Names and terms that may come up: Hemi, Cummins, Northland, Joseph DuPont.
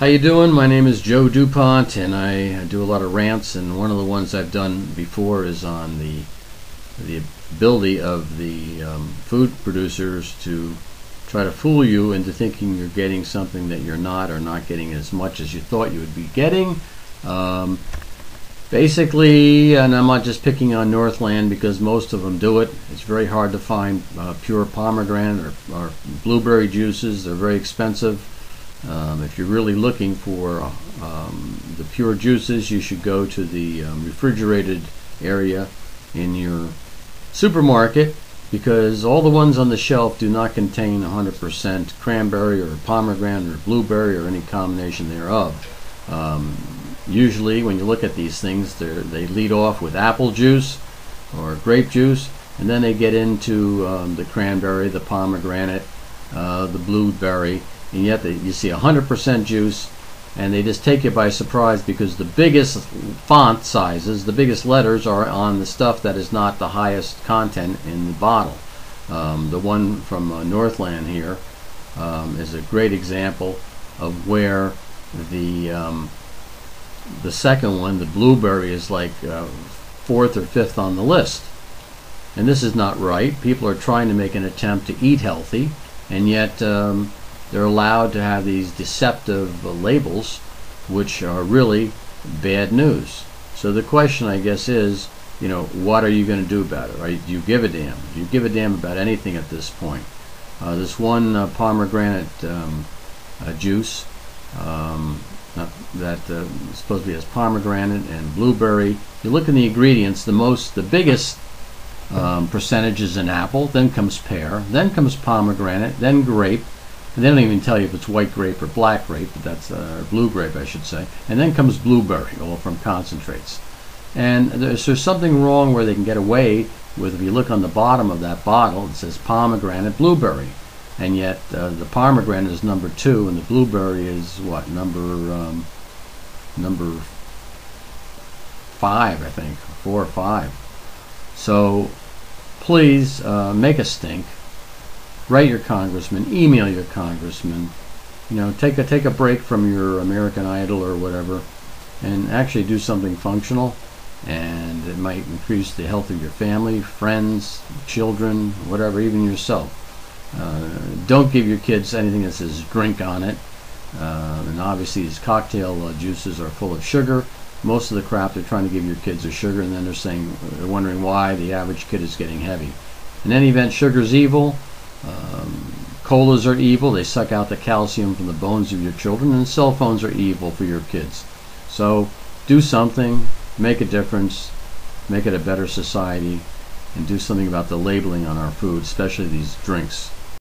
How you doing? My name is Joe DuPont and I do a lot of rants, and one of the ones I've done before is on the ability of the food producers to try to fool you into thinking you're getting something that you're not, or not getting as much as you thought you would be getting. Basically, and I'm not just picking on Northland because most of them do it, it's very hard to find pure pomegranate or blueberry juices. They're very expensive. If you're really looking for the pure juices, you should go to the refrigerated area in your supermarket, because all the ones on the shelf do not contain 100% cranberry or pomegranate or blueberry or any combination thereof. Usually when you look at these things, they lead off with apple juice or grape juice, and then they get into the cranberry, the pomegranate, the blueberry, and yet you see 100% juice, and they just take you by surprise because the biggest font sizes, the biggest letters, are on the stuff that is not the highest content in the bottle. The one from Northland here is a great example of where the second one, the blueberry, is like fourth or fifth on the list, and this is not right. People are trying to make an attempt to eat healthy, and yet they're allowed to have these deceptive labels, which are really bad news. So the question, I guess, is, you know, what are you going to do about it, right? Do you give a damn? Do you give a damn about anything at this point? This one pomegranate juice that supposedly has pomegranate and blueberry. You look in the ingredients, the biggest percentage is an apple, then comes pear, then comes pomegranate, then grape. And they don't even tell you if it's white grape or black grape, but that's or blue grape, I should say. And then comes blueberry, all from concentrates. And there's something wrong where they can get away with. If you look on the bottom of that bottle, it says pomegranate, blueberry, and yet the pomegranate is number 2, and the blueberry is what, number 5, I think, 4 or 5. So please make a stink. Write your congressman, email your congressman, you know, take a break from your American Idol or whatever, and actually do something functional, and it might increase the health of your family, friends, children, whatever, even yourself. Don't give your kids anything that says drink on it, and obviously these cocktail juices are full of sugar. Most of the crap they're trying to give your kids are sugar, and then they're wondering why the average kid is getting heavy. In any event, sugar's evil. Colas are evil. They suck out the calcium from the bones of your children, and cell phones are evil for your kids. So do something, make a difference, make it a better society, and do something about the labeling on our food, especially these drinks.